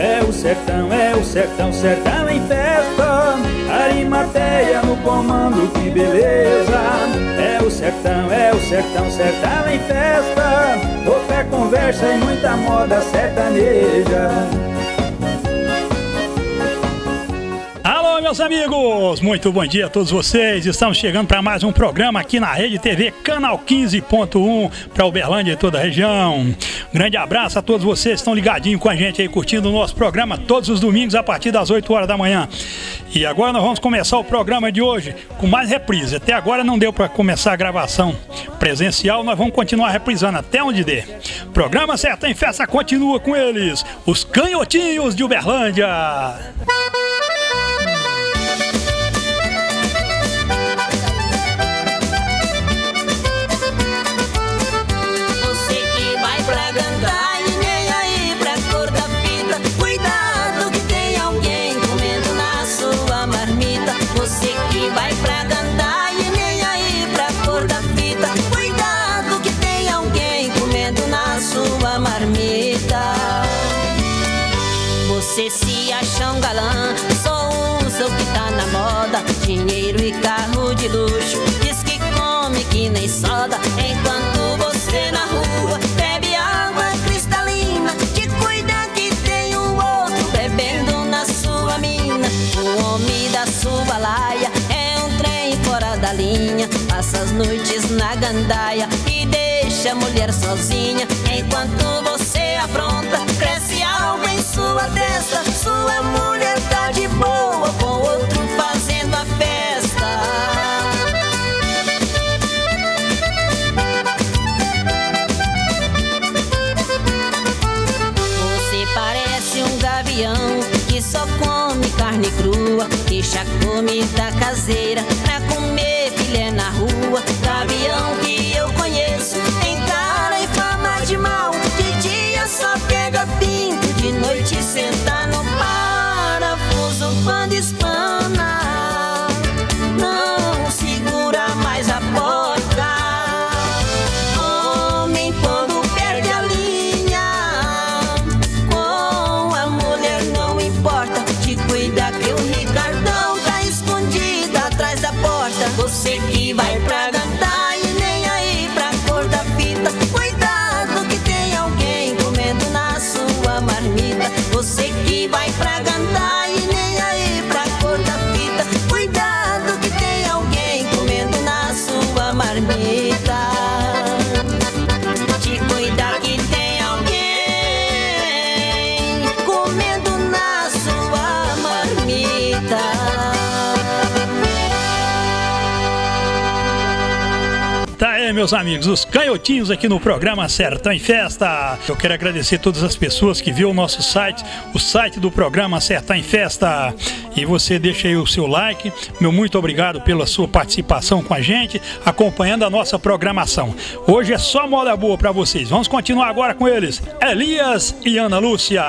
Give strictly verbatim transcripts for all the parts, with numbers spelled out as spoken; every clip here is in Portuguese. É o sertão, é o sertão, sertão em festa. Arimatéa no comando, que beleza. É o sertão, é o sertão, sertão em festa. Roupa, conversa e muita moda sertaneja. Meus amigos, muito bom dia a todos vocês. Estamos chegando para mais um programa aqui na Rede T V Canal quinze ponto um para Uberlândia e toda a região. Grande abraço a todos vocês que estão ligadinhos com a gente aí, curtindo o nosso programa todos os domingos a partir das oito horas da manhã. E agora nós vamos começar o programa de hoje com mais reprise. Até agora não deu para começar a gravação presencial, nós vamos continuar reprisando até onde der. O programa Sertão em Festa continua com eles, os canhotinhos de Uberlândia. Você se acha um galã, só usa o que tá na moda, dinheiro e carro de luxo, diz que come que nem soda, enquanto você na rua bebe água cristalina, te cuida que tem um outro bebendo na sua mina. O homem da sua laia é um trem fora da linha, passa as noites na gandaia e deixa a mulher sozinha, enquanto você afronta, cresce algo em sua testa. Sua mulher tá de boa com outro fazendo a festa. Você parece um gavião que só come carne crua, deixa a comida caseira pra comer filé na rua. Gavião que eu conheço tem cara e fama de mal, de dia só pega pinto, de noite senta no parafuso, quando espana não segura mais a porta. Homem quando perde a linha com a mulher não importa, te cuida que o Ricardão tá escondido atrás da porta. Você que vai pra cantar e nem aí pra cor da fita, cuidado que tem alguém comendo na sua marmita. Você que vai pra cantar e nem aí pra cor da fita, cuidado que tem alguém comendo na sua marmita. Te cuida que tem alguém comendo na sua marmita. Tá aí, meus amigos, os canhotinhos aqui no programa Sertão em Festa. Eu quero agradecer todas as pessoas que viu o nosso site, o site do programa Sertão em Festa. E você deixa aí o seu like. Meu muito obrigado pela sua participação com a gente, acompanhando a nossa programação. Hoje é só moda boa pra vocês. Vamos continuar agora com eles, Elias e Ana Lúcia.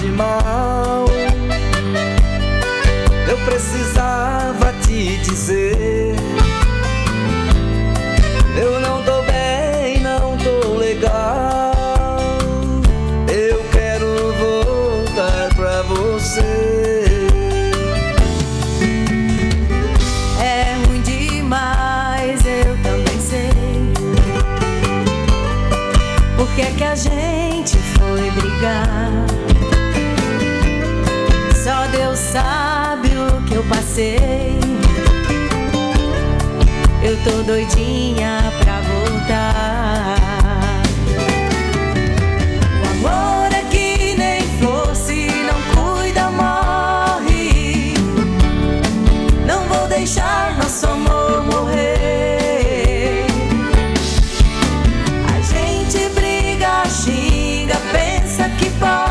De mal, eu precisava te dizer, eu não tô bem, não tô legal, eu quero voltar pra você. É ruim demais, eu também sei, por que é que a gente foi brigar? Só Deus sabe o que eu passei. Eu tô doidinha pra voltar. O amor é que nem flor, se não cuida morre. Não vou deixar nosso amor morrer. A gente briga, xinga, pensa que pode.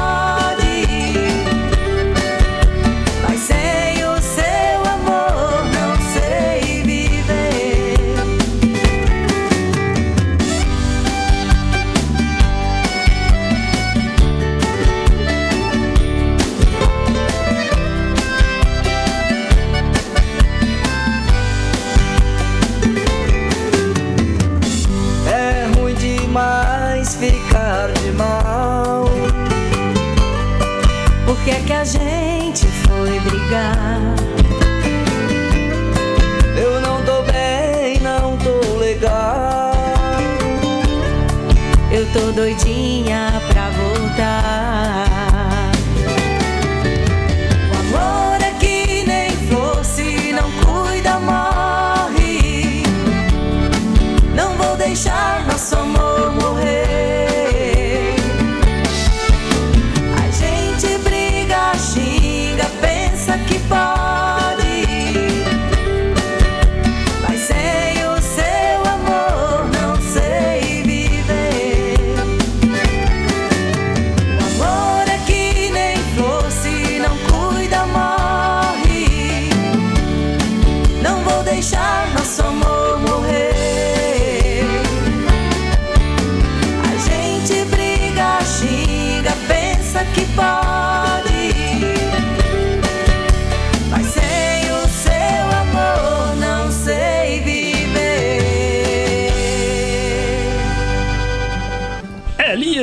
quis ficar de mal? Por que é que a gente foi brigar? Eu não tô bem, não tô legal. Eu tô doidinha pra voltar. O amor é que nem flor, se não cuida morre. Não vou deixar nosso amor morrer. A gente briga, xinga, pensa que pode.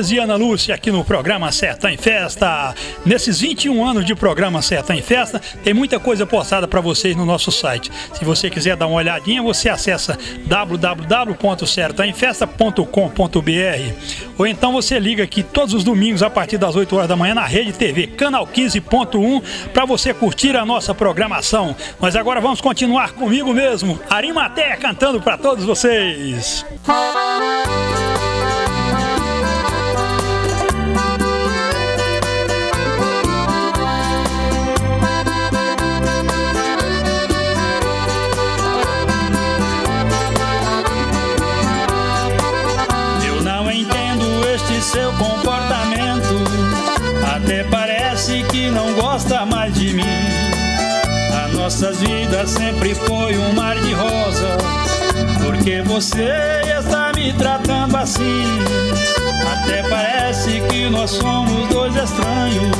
E Ana Lúcia aqui no programa Sertão em Festa. Nesses vinte e um anos de programa Sertão em Festa, tem muita coisa postada para vocês no nosso site. Se você quiser dar uma olhadinha, você acessa w w w ponto sertão em festa ponto com ponto b r ou então você liga aqui todos os domingos a partir das oito horas da manhã na Rede T V Canal quinze ponto um para você curtir a nossa programação. Mas agora vamos continuar comigo mesmo, Arimatéa cantando para todos vocês. Seu comportamento até parece que não gosta mais de mim. A nossa vida sempre foi um mar de rosas, porque você está me tratando assim. Até parece que nós somos dois estranhos,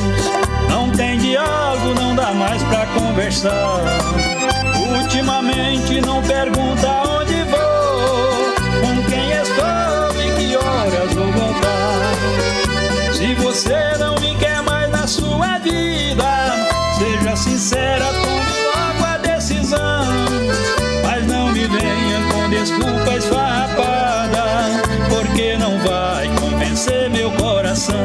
não tem diálogo, não dá mais pra conversar. Ultimamente não pergunta onde vou, com quem estou e que horas vou voltar. Se você não me quer mais na sua vida, seja sincera, tome logo a decisão. Mas não me venha com desculpas farrapadas, porque não vai convencer meu coração.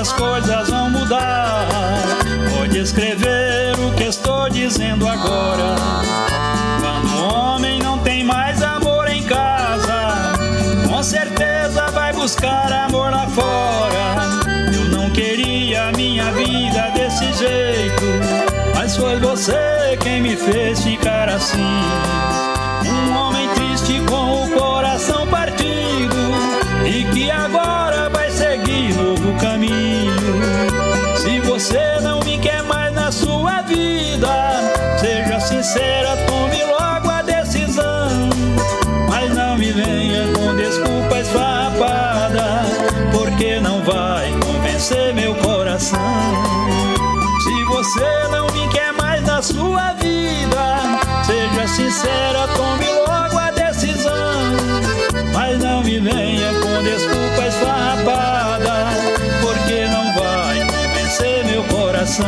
As coisas vão mudar, pode escrever o que estou dizendo agora. Quando o homem não tem mais amor em casa, com certeza vai buscar amor lá fora. Eu não queria a minha vida desse jeito, mas foi você quem me fez ficar assim. Um homem triste com o coração partido, e que agora vai seguir novo caminho. Se você não me quer mais na sua vida, seja sincera, tome logo a decisão. Mas não me venha com desculpas farrapadas, porque não vai convencer meu coração. Se você não me quer mais na sua vida, seja sincera, tome logo a decisão. Mas não me venha com desculpas farrapadas, porque não vai convencer meu coração.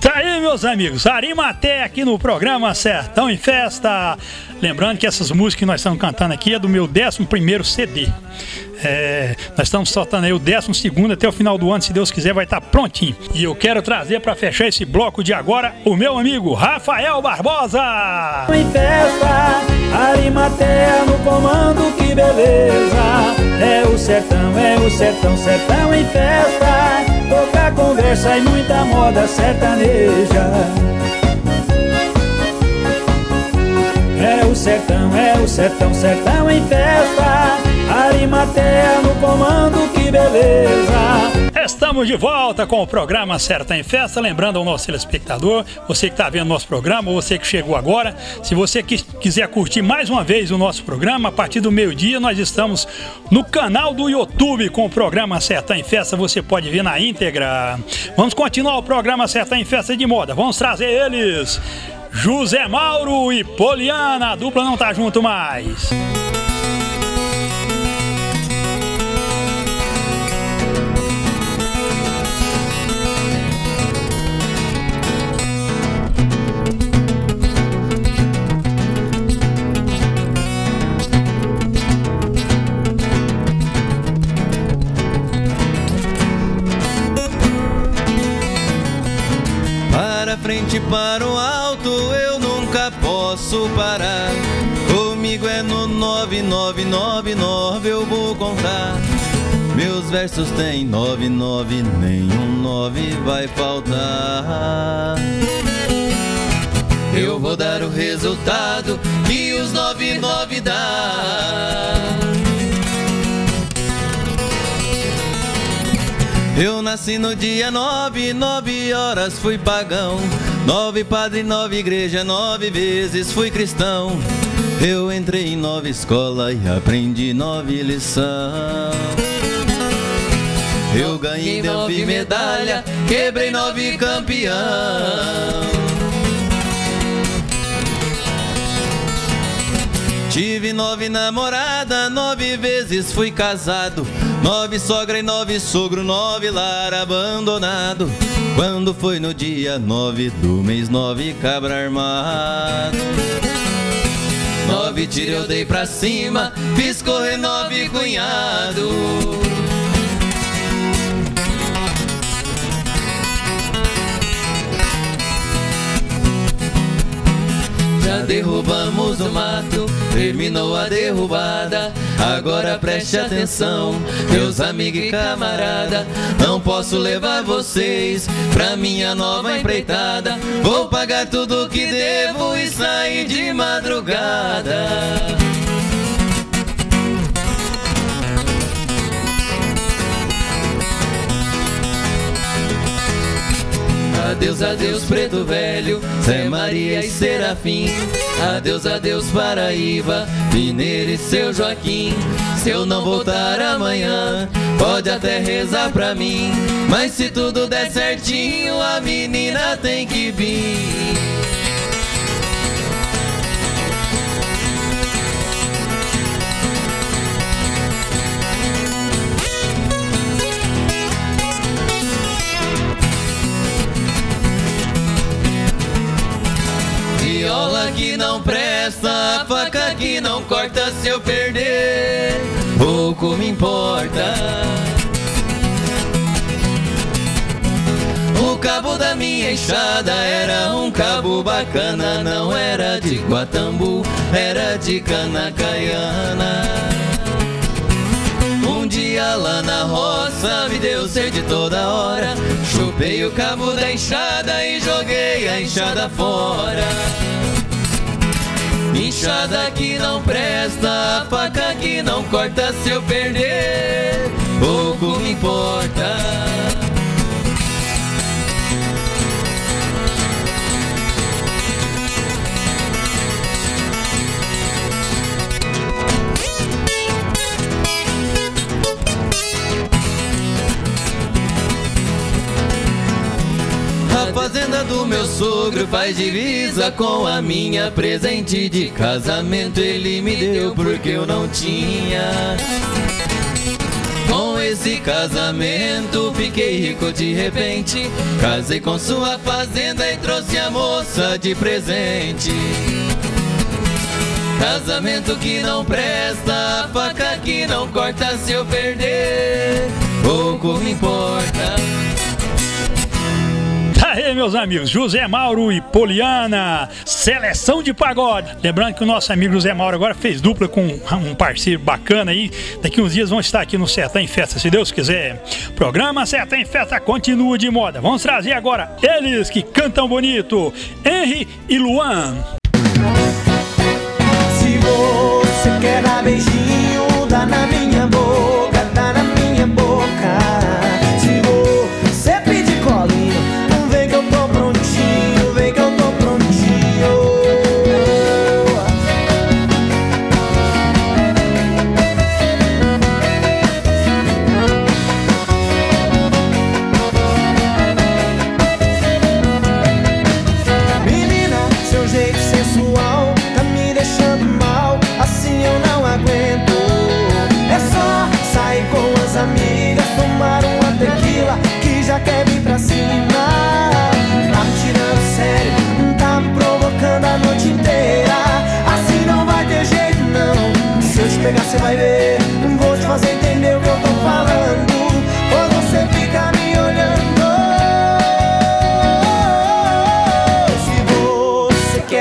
Tá aí, meus amigos, Arimatéa aqui no programa Sertão em Festa. Lembrando que essas músicas que nós estamos cantando aqui é do meu décimo primeiro C D. É, nós estamos soltando aí o décimo segundo, até o final do ano, se Deus quiser, vai estar prontinho. E eu quero trazer para fechar esse bloco de agora o meu amigo Rafael Barbosa. Em festa, Arimatéa no comando, que beleza. É o sertão, é o sertão, sertão em festa. Pouca conversa e muita moda sertaneja. É o sertão, é o sertão, sertão em festa. Arimatéa no comando, que beleza. Estamos de volta com o programa Sertão em Festa. Lembrando ao nosso telespectador, você que está vendo nosso programa, você que chegou agora, se você quiser curtir mais uma vez o nosso programa, a partir do meio-dia nós estamos no canal do YouTube com o programa Sertão em Festa. Você pode ver na íntegra. Vamos continuar o programa Sertão em Festa de Moda. Vamos trazer eles, José Mauro e Poliana. A dupla não tá junto mais. Frente para o alto, eu nunca posso parar. Comigo é no nove nove nove nove, eu vou contar. Meus versos tem nove nove, nenhum nove vai faltar. Eu vou dar o resultado que os nove nove dá. Eu nasci no dia nove, nove horas fui pagão. Nove padre, nove igreja, nove vezes fui cristão. Eu entrei em nove escola e aprendi nove lição. Eu ganhei nove medalha, quebrei nove campeão. Tive nove namorada, nove vezes fui casado. Nove sogra e nove sogro, nove lar abandonado. Quando foi no dia nove do mês nove, cabra armado. Nove tiro eu dei pra cima, fiz correr nove cunhado. Já derrubamos o mato, terminou a derrubada. Agora preste atenção, meus amigos e camarada. Não posso levar vocês pra minha nova empreitada. Vou pagar tudo que devo e sair de madrugada. Adeus, adeus, Preto Velho, Zé Maria e Serafim. Adeus, adeus, Paraíba, Mineiro e seu Joaquim. Se eu não voltar amanhã, pode até rezar pra mim. Mas se tudo der certinho, a menina tem que vir. Viola que não presta, faca que não corta, se eu perder, pouco me importa. O cabo da minha enxada era um cabo bacana, não era de guatambu, era de canacaiana. Um dia lá na roça me deu sede toda hora, chupei o cabo da enxada e joguei a enxada fora. Enxada que não presta, faca que não corta, se eu perder, pouco me importa. A fazenda do meu sogro faz divisa com a minha. Presente de casamento ele me deu porque eu não tinha. Com esse casamento fiquei rico de repente. Casei com sua fazenda e trouxe a moça de presente. Casamento que não presta, faca que não corta, se eu perder, pouco me importa. Aê, meus amigos, José Mauro e Poliana, seleção de pagode. Lembrando que o nosso amigo José Mauro agora fez dupla com um parceiro bacana aí. Daqui uns dias vão estar aqui no Sertão em Festa, se Deus quiser. Programa Sertão em Festa continua de moda. Vamos trazer agora eles que cantam bonito, Henrique e Luan. Se você quer dar beijinho, dá na minha.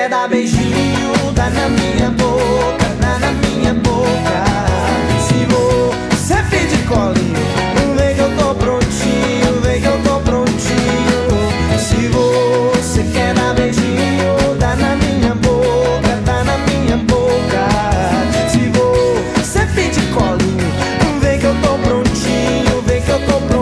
quer dar beijinho, dá na minha boca, dá na minha boca. Se você fez de colinho, vem que eu tô prontinho, vem que eu tô prontinho. Se você quer dar beijinho, dá na minha boca, dá na minha boca. Se você fez de colinho, vem que eu tô prontinho, vem que eu tô prontinho.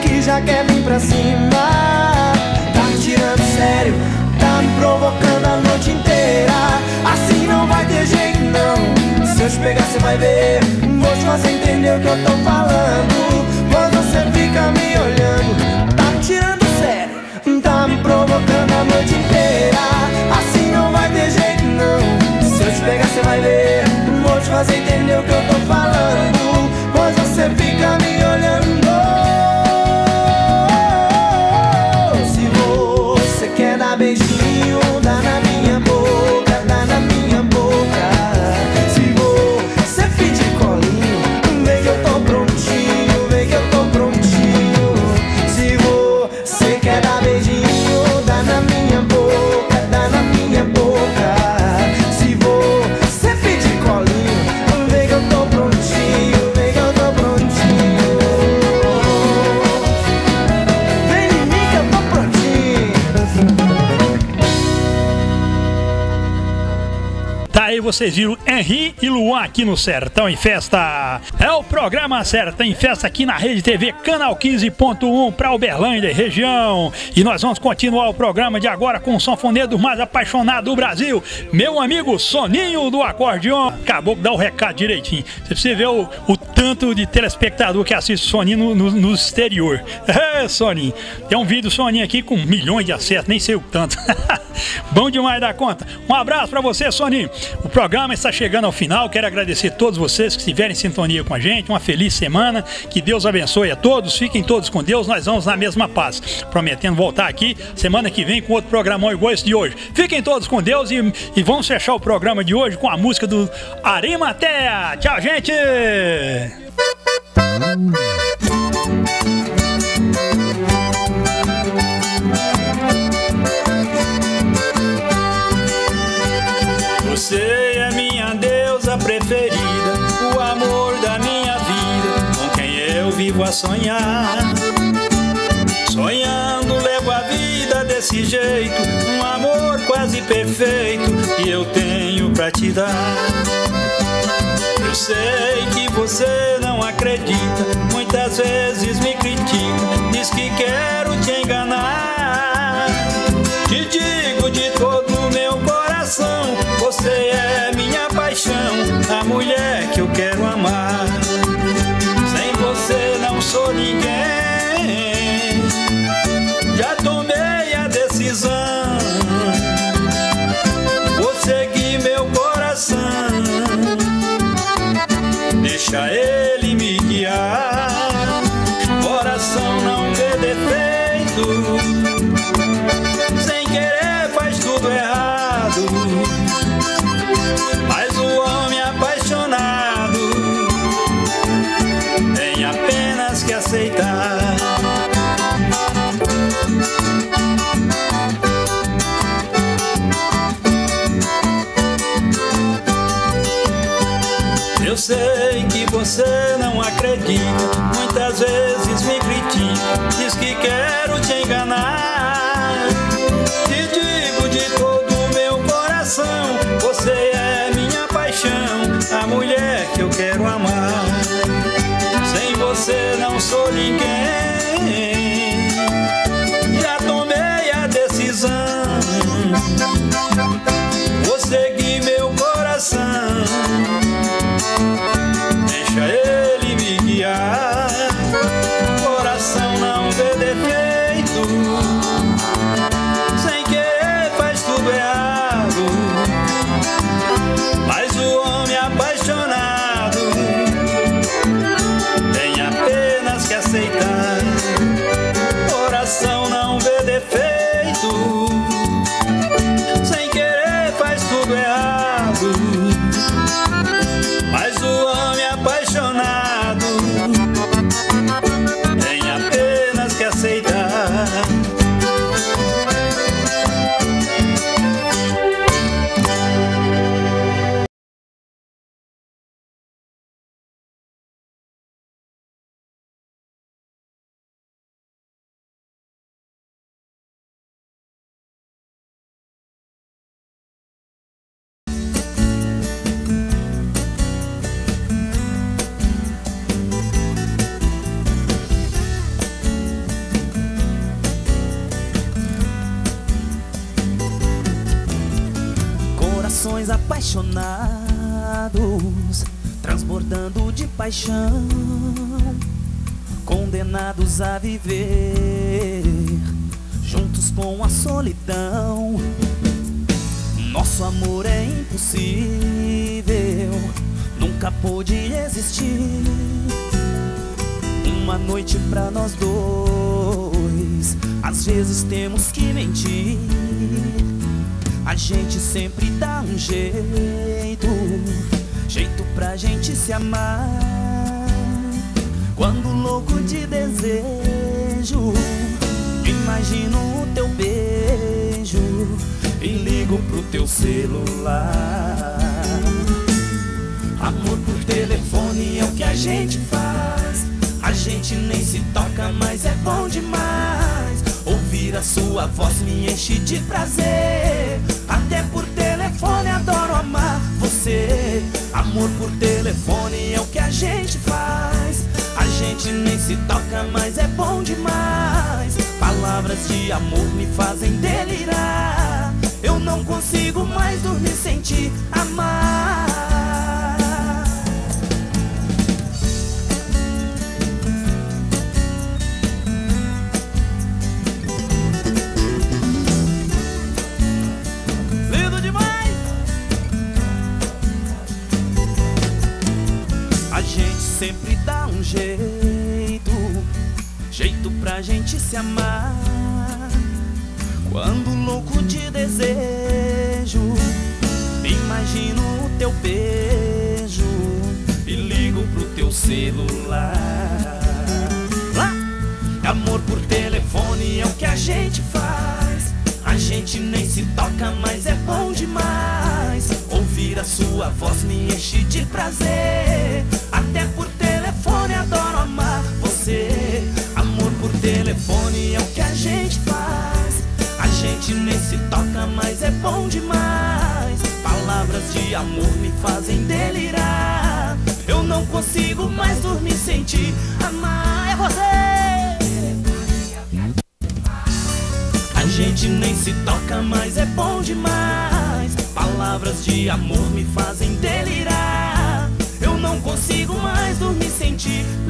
Que já quer vir pra cima, tá me tirando sério, tá me provocando a noite inteira. Assim não vai ter jeito não, se eu te pegar cê vai ver. Vou te fazer entender o que eu tô falando, quando você fica me olhando. Tá me tirando sério, tá me provocando a noite inteira. Assim não vai ter jeito não, se eu te pegar cê vai ver. Vou te fazer entender o que eu tô falando, quando você fica me olhando. Beijinho, dá na minha boca, dá na minha boca. Se você pedir colinho, vem que eu tô prontinho, vem que eu tô prontinho. Se você quer dar beijinho, dá na minha boca, dá na minha boca. Se você pedir colinho, vem que eu tô prontinho, vem que eu tô prontinho. Vem em mim que eu tô prontinho. Aí vocês viram Henrique e Luan aqui no Sertão em Festa. É o programa Sertão em Festa aqui na Rede T V Canal quinze ponto um para Uberlândia e região. E nós vamos continuar o programa de agora com o sanfoneiro mais apaixonado do Brasil, meu amigo Soninho do Acordeon. Acabou de dar o recado direitinho. Você precisa ver o, o tanto de telespectador que assiste o Soninho no, no, no exterior. É, Soninho. Tem um vídeo do Soninho aqui com milhões de acessos, nem sei o tanto. Bom demais da conta. Um abraço para você, Soninho. O programa está chegando ao final, quero agradecer a todos vocês que estiverem em sintonia com a gente, uma feliz semana, que Deus abençoe a todos, fiquem todos com Deus, nós vamos na mesma paz, prometendo voltar aqui semana que vem com outro programão igual esse de hoje. Fiquem todos com Deus e, e vamos fechar o programa de hoje com a música do Arimatéa. Tchau, gente! Você é minha deusa preferida, o amor da minha vida, com quem eu vivo a sonhar. Sonhando levo a vida desse jeito, um amor quase perfeito que eu tenho pra te dar. Eu sei que você não acredita, muitas vezes me critica, diz que quero te enganar. Te digo de todo o meu coração, você é minha paixão, a mulher que eu quero amar. Sem você não sou ninguém, já tomei a decisão, vou seguir meu coração, deixa ele me guiar. Coração não vê defeito, sem querer faz tudo errado, mas o homem apaixonado tem apenas que aceitar. Eu sei que você não acredita, muitas vezes me critica, diz que quero te enganar. Te digo de todo o meu coração, você é minha paixão, a mulher que eu quero amar. Sem você não sou ninguém, já tomei a decisão, vou seguir meu coração, deixa ele me guiar. Coração não vê defeito, sem querer faz tudo errado, tem apenas que aceitar. Coração não vê defeito, sem querer faz tudo errado. Mas o homem apaixonado tem apenas que aceitar. Apaixonados, transbordando de paixão, condenados a viver juntos com a solidão. Nosso amor é impossível, nunca pôde existir uma noite pra nós dois. Às vezes temos que mentir, a gente sempre dá um jeito, jeito pra gente se amar. Quando louco de desejo, imagino o teu beijo e ligo pro teu celular. Amor por telefone é o que a gente faz, a gente nem se toca, mas é bom demais. Ouvir a sua voz me enche de prazer, até por telefone adoro amar você. Amor por telefone é o que a gente faz, a gente nem se toca, mas é bom demais. Palavras de amor me fazem delirar, eu não consigo mais dormir sem te amar. Sempre dá um jeito, jeito pra gente se amar. Quando louco de desejo, imagino o teu beijo e ligo pro teu celular. Lá! Amor por telefone é o que a gente faz, a gente nem se toca, mas é bom demais. Ouvir a sua voz me enche de prazer, até por telefone adoro amar você. Amor por telefone é o que a gente faz, a gente nem se toca, mas é bom demais. Palavras de amor me fazem delirar, eu não consigo mais dormir sem te amar. É você. A gente nem se toca, mas é bom demais. Palavras de amor me fazem delirar, eu não consigo mais dormir sem ti.